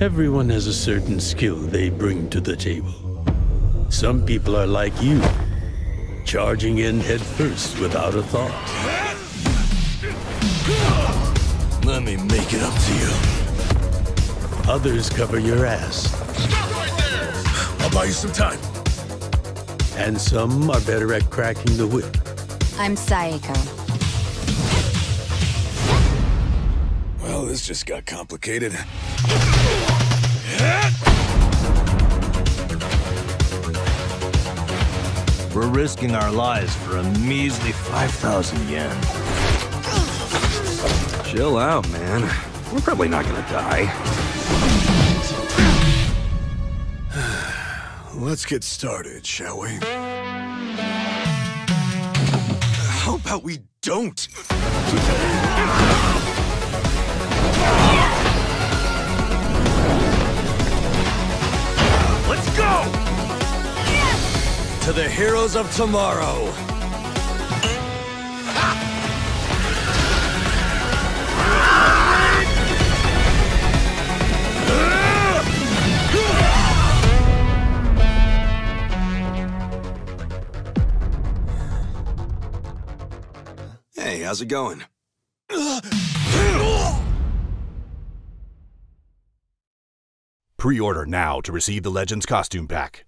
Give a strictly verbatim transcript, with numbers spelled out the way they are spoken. Everyone has a certain skill they bring to the table. Some people are like you, charging in head first without a thought. Let me make it up to you. Others cover your ass. Stop right there! I'll buy you some time. And some are better at cracking the whip. I'm Saeko. Well, this just got complicated. We're risking our lives for a measly five thousand yen. Chill out, man. We're probably not gonna die. Let's get started, shall we? How about we don't? Let's go! To the heroes of tomorrow! Hey, how's it going? Pre-order now to receive the Legends costume pack.